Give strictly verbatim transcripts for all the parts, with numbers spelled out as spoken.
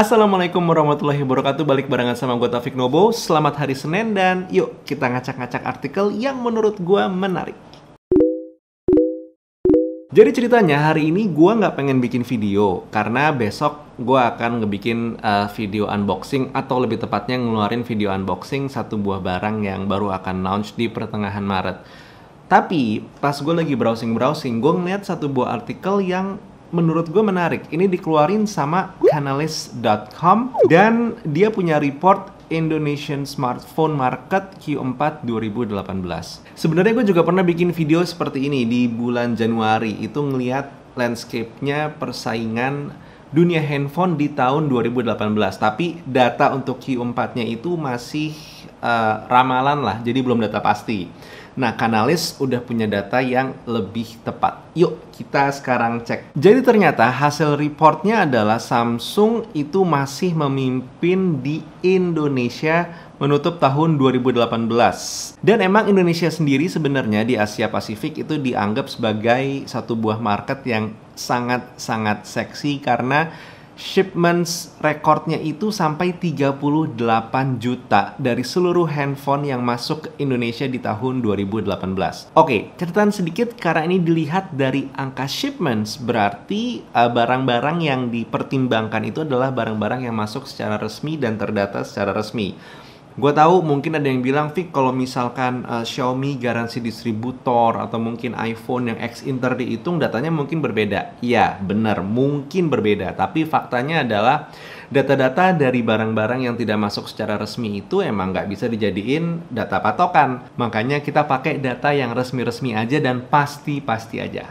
Assalamualaikum warahmatullahi wabarakatuh. Balik barengan sama gue Taufik Nobo. Selamat hari Senin dan yuk kita ngacak-ngacak artikel yang menurut gue menarik. Jadi ceritanya hari ini gue nggak pengen bikin video karena besok gue akan ngebikin uh, video unboxing, atau lebih tepatnya ngeluarin video unboxing satu buah barang yang baru akan launch di pertengahan Maret. Tapi pas gue lagi browsing-browsing, gue ngeliat satu buah artikel yang menurut gue menarik. Ini dikeluarin sama Canalys dot com dan dia punya report Indonesian Smartphone Market Q empat dua ribu delapan belas. Sebenarnya gue juga pernah bikin video seperti ini di bulan Januari. Itu ngeliat landscape-nya persaingan dunia handphone di tahun dua ribu delapan belas. Tapi data untuk Q empat-nya itu masih uh, ramalan lah, jadi belum data pasti. Nah, Canalys udah punya data yang lebih tepat. Yuk, kita sekarang cek. Jadi ternyata hasil reportnya adalah Samsung itu masih memimpin di Indonesia menutup tahun dua ribu delapan belas. Dan emang Indonesia sendiri sebenarnya di Asia Pasifik itu dianggap sebagai satu buah market yang sangat-sangat seksi karena shipments rekornya itu sampai tiga puluh delapan juta dari seluruh handphone yang masuk ke Indonesia di tahun dua ribu delapan belas. Oke, catatan sedikit karena ini dilihat dari angka shipments, berarti barang-barang uh, yang dipertimbangkan itu adalah barang-barang yang masuk secara resmi dan terdata secara resmi. Gue tahu mungkin ada yang bilang, Fik, kalau misalkan uh, Xiaomi garansi distributor atau mungkin iPhone yang ex-inter dihitung, datanya mungkin berbeda. Ya, benar, mungkin berbeda. Tapi faktanya adalah data-data dari barang-barang yang tidak masuk secara resmi itu emang nggak bisa dijadiin data patokan. Makanya kita pakai data yang resmi-resmi aja dan pasti-pasti aja.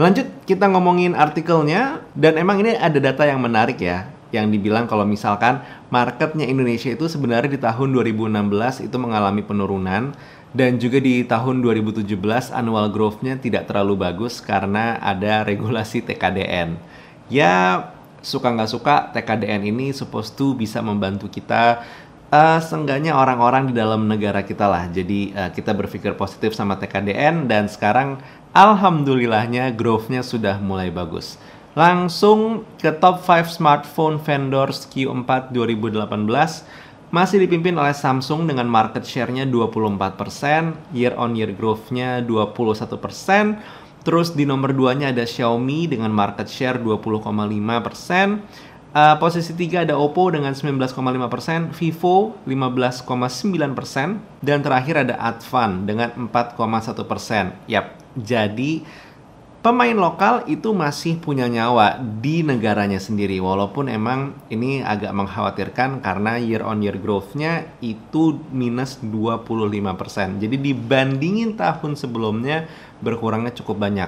Lanjut, kita ngomongin artikelnya. Dan emang ini ada data yang menarik ya, yang dibilang kalau misalkan marketnya Indonesia itu sebenarnya di tahun dua ribu enam belas itu mengalami penurunan, dan juga di tahun dua ribu tujuh belas annual growth-nya tidak terlalu bagus karena ada regulasi T K D N. Ya, suka nggak suka T K D N ini supposed to bisa membantu kita, uh, seenggaknya orang-orang di dalam negara kita lah. Jadi uh, kita berpikir positif sama T K D N, dan sekarang alhamdulillahnya growth-nya sudah mulai bagus. Langsung ke top five smartphone vendors Q empat dua ribu delapan belas, masih dipimpin oleh Samsung dengan market share-nya dua puluh empat persen, year on year growth-nya dua puluh satu persen. Terus di nomor dua-nya ada Xiaomi dengan market share dua puluh koma lima persen. Uh, posisi tiga ada Oppo dengan sembilan belas koma lima persen, Vivo lima belas koma sembilan persen, dan terakhir ada Advan dengan empat koma satu persen. Yap, jadi pemain lokal itu masih punya nyawa di negaranya sendiri, walaupun emang ini agak mengkhawatirkan karena year on year growth-nya itu minus dua puluh lima persen. Jadi dibandingin tahun sebelumnya berkurangnya cukup banyak.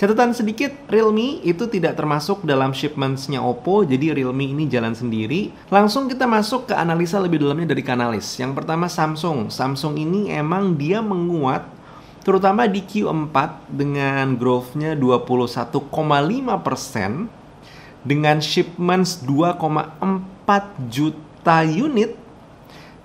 Catatan sedikit, Realme itu tidak termasuk dalam shipments-nya Oppo, jadi Realme ini jalan sendiri. Langsung kita masuk ke analisa lebih dalamnya dari Canalys. Yang pertama Samsung. Samsung ini emang dia menguat terutama di Q empat dengan growth-nya dua puluh satu koma lima persen dengan shipments dua koma empat juta unit,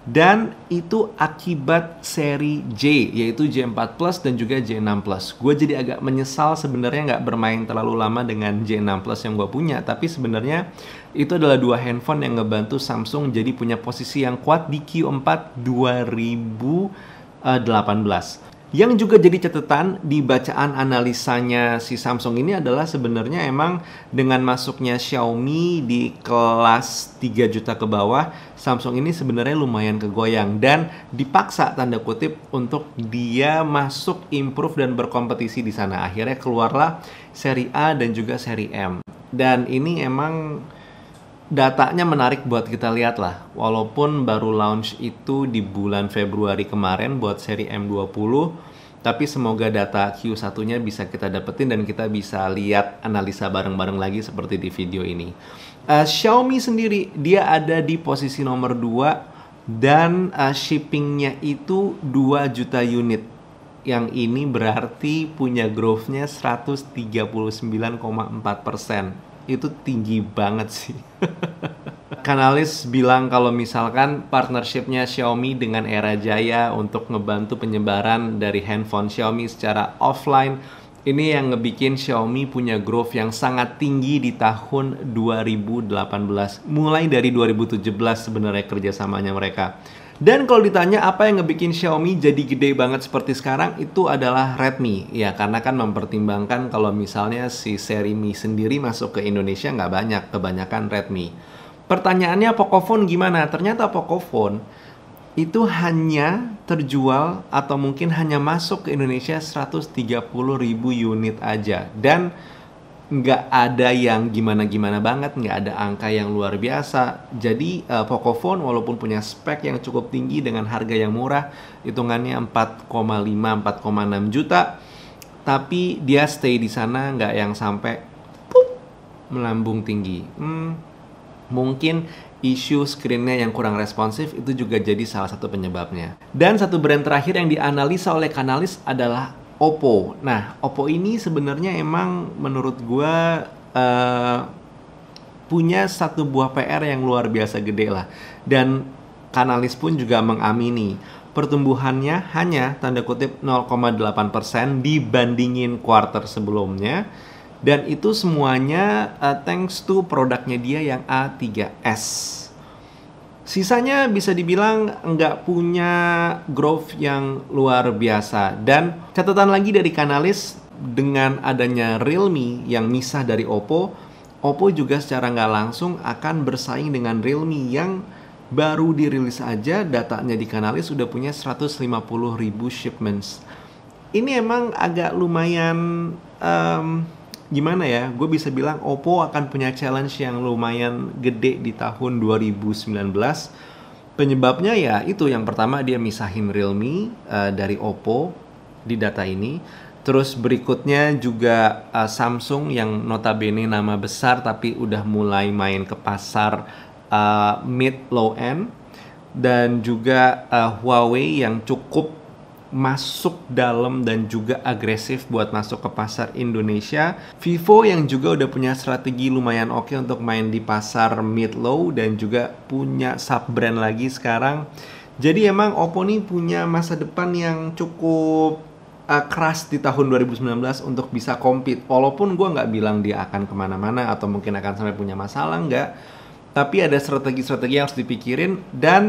dan itu akibat seri J, yaitu J empat plus dan juga J enam plus. Gue jadi agak menyesal sebenarnya nggak bermain terlalu lama dengan J enam plus yang gue punya, tapi sebenarnya itu adalah dua handphone yang ngebantu Samsung jadi punya posisi yang kuat di Q empat dua ribu delapan belas. Yang juga jadi catatan di bacaan analisanya si Samsung ini adalah sebenarnya emang dengan masuknya Xiaomi di kelas tiga juta ke bawah, Samsung ini sebenarnya lumayan kegoyang dan dipaksa tanda kutip untuk dia masuk, improve, dan berkompetisi di sana. Akhirnya keluarlah seri A dan juga seri M. Dan ini emang datanya menarik buat kita lihat lah, walaupun baru launch itu di bulan Februari kemarin buat seri M dua puluh, tapi semoga data Q satu-nya bisa kita dapetin dan kita bisa lihat analisa bareng-bareng lagi seperti di video ini. Uh, Xiaomi sendiri, dia ada di posisi nomor dua dan uh, shippingnya itu dua juta unit. Yang ini berarti punya growth-nya seratus tiga puluh sembilan koma empat persen. Itu tinggi banget sih. Canalys bilang kalau misalkan partnershipnya Xiaomi dengan Era Jaya untuk ngebantu penyebaran dari handphone Xiaomi secara offline Ini yang ngebikin Xiaomi punya growth yang sangat tinggi di tahun dua ribu delapan belas. Mulai dari dua ribu tujuh belas sebenarnya kerjasamanya mereka. Dan kalau ditanya apa yang ngebikin Xiaomi jadi gede banget seperti sekarang, itu adalah Redmi. Ya, karena kan mempertimbangkan kalau misalnya si seri Mi sendiri masuk ke Indonesia nggak banyak, kebanyakan Redmi. Pertanyaannya Pocophone gimana? Ternyata Pocophone itu hanya terjual atau mungkin hanya masuk ke Indonesia seratus tiga puluh ribu unit aja. Dan nggak ada yang gimana-gimana banget, nggak ada angka yang luar biasa. Jadi uh, Pocophone walaupun punya spek yang cukup tinggi dengan harga yang murah, hitungannya empat koma lima sampai empat koma enam juta, tapi dia stay di sana, nggak yang sampai pup, melambung tinggi. Hmm, mungkin isu screen-nya yang kurang responsif itu juga jadi salah satu penyebabnya. Dan satu brand terakhir yang dianalisa oleh Canalys adalah Oppo. Nah, Oppo ini sebenarnya emang menurut gua uh, punya satu buah P R yang luar biasa gede lah. Dan Canalys pun juga mengamini pertumbuhannya hanya tanda kutip nol koma delapan persen dibandingin kuarter sebelumnya. Dan itu semuanya uh, thanks to produknya dia yang A tiga S. Sisanya bisa dibilang nggak punya growth yang luar biasa. Dan catatan lagi dari Canalys, dengan adanya Realme yang misah dari Oppo, Oppo juga secara nggak langsung akan bersaing dengan Realme yang baru dirilis aja, datanya di Canalys sudah punya seratus lima puluh ribu shipments. Ini emang agak lumayan... Um, Gimana ya, gue bisa bilang Oppo akan punya challenge yang lumayan gede di tahun dua ribu sembilan belas. Penyebabnya ya itu, yang pertama dia misahin Realme uh, dari Oppo di data ini. Terus berikutnya juga uh, Samsung yang notabene nama besar tapi udah mulai main ke pasar uh, mid-low-end. Dan juga uh, Huawei yang cukup masuk dalam dan juga agresif buat masuk ke pasar Indonesia. Vivo yang juga udah punya strategi lumayan oke untuk main di pasar mid-low dan juga punya sub-brand lagi sekarang. Jadi emang Oppo nih punya masa depan yang cukup uh, keras di tahun dua ribu sembilan belas untuk bisa compete. Walaupun gue nggak bilang dia akan kemana-mana atau mungkin akan sampai punya masalah, nggak. Tapi ada strategi-strategi yang harus dipikirin. Dan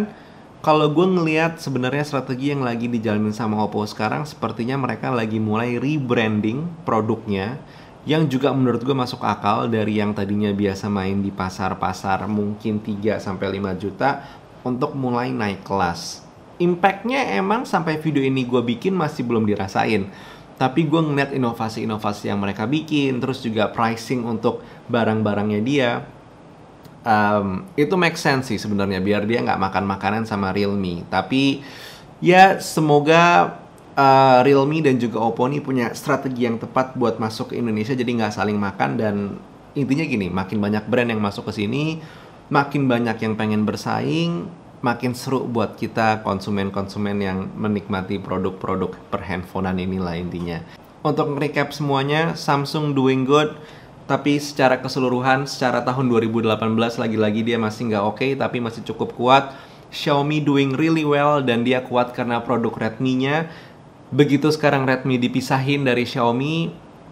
kalau gue ngelihat sebenarnya strategi yang lagi dijalanin sama Oppo sekarang, sepertinya mereka lagi mulai rebranding produknya, yang juga menurut gue masuk akal. Dari yang tadinya biasa main di pasar-pasar mungkin tiga sampai lima juta untuk mulai naik kelas. Impactnya emang sampai video ini gue bikin masih belum dirasain, tapi gue ngeliat inovasi-inovasi yang mereka bikin, terus juga pricing untuk barang-barangnya dia. Um, itu make sense sih sebenarnya, biar dia nggak makan makanan sama Realme. Tapi ya semoga uh, Realme dan juga Oppo ini punya strategi yang tepat buat masuk ke Indonesia, jadi nggak saling makan. Dan intinya gini, makin banyak brand yang masuk ke sini, makin banyak yang pengen bersaing, makin seru buat kita konsumen-konsumen yang menikmati produk-produk perhandphonean inilah intinya. Untuk recap semuanya, Samsung doing good. Tapi secara keseluruhan, secara tahun dua ribu delapan belas lagi-lagi dia masih nggak oke, tapi masih cukup kuat. Xiaomi doing really well, dan dia kuat karena produk Redmi-nya. Begitu sekarang Redmi dipisahin dari Xiaomi,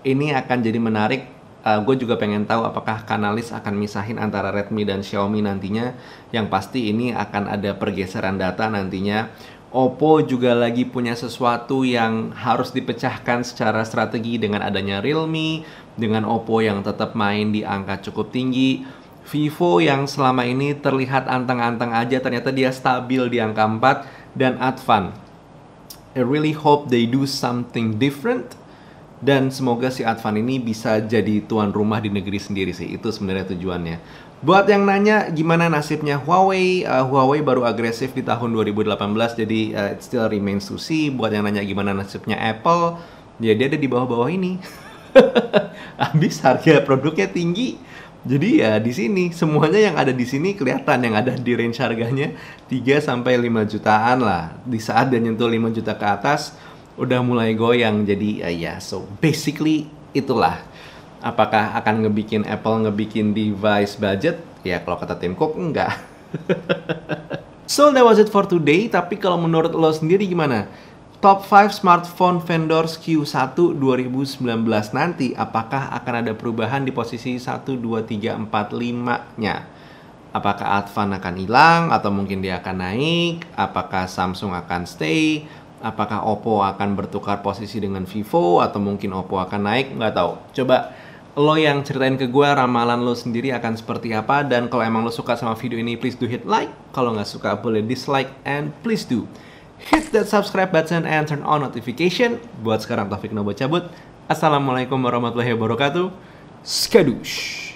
ini akan jadi menarik. Uh, gue juga pengen tahu apakah Canalys akan misahin antara Redmi dan Xiaomi nantinya. Yang pasti ini akan ada pergeseran data nantinya. Oppo juga lagi punya sesuatu yang harus dipecahkan secara strategi dengan adanya Realme, dengan Oppo yang tetap main di angka cukup tinggi. Vivo yang selama ini terlihat anteng-anteng aja, ternyata dia stabil di angka empat, dan Advan. I really hope they do something different, dan semoga si Advan ini bisa jadi tuan rumah di negeri sendiri sih, itu sebenarnya tujuannya. Buat yang nanya gimana nasibnya Huawei, uh, Huawei baru agresif di tahun dua ribu delapan belas, jadi uh, it still remains to see. Buat yang nanya gimana nasibnya Apple, ya dia ada di bawah-bawah ini. Habis harga produknya tinggi, jadi ya di sini semuanya yang ada di sini kelihatan, yang ada di range harganya tiga sampai lima jutaan lah. Di saat dia nyentuh lima juta ke atas, udah mulai goyang. Jadi uh, ya, yeah. So basically itulah. Apakah akan ngebikin Apple ngebikin device budget? Ya kalau kata Tim Cook, enggak. So that was it for today. Tapi kalau menurut lo sendiri gimana? Top five Smartphone Vendors Q satu dua ribu sembilan belas nanti, apakah akan ada perubahan di posisi satu, dua, tiga, empat, lima-nya? Apakah Advan akan hilang atau mungkin dia akan naik? Apakah Samsung akan stay? Apakah Oppo akan bertukar posisi dengan Vivo atau mungkin Oppo akan naik? Nggak tahu. Coba lo yang ceritain ke gue ramalan lo sendiri akan seperti apa. Dan kalau emang lo suka sama video ini, please do hit like. Kalau nggak suka boleh dislike, and please do hit that subscribe button and turn on notification. Buat sekarang Taufik Nobo cabut. Assalamualaikum warahmatullahi wabarakatuh. Skadush.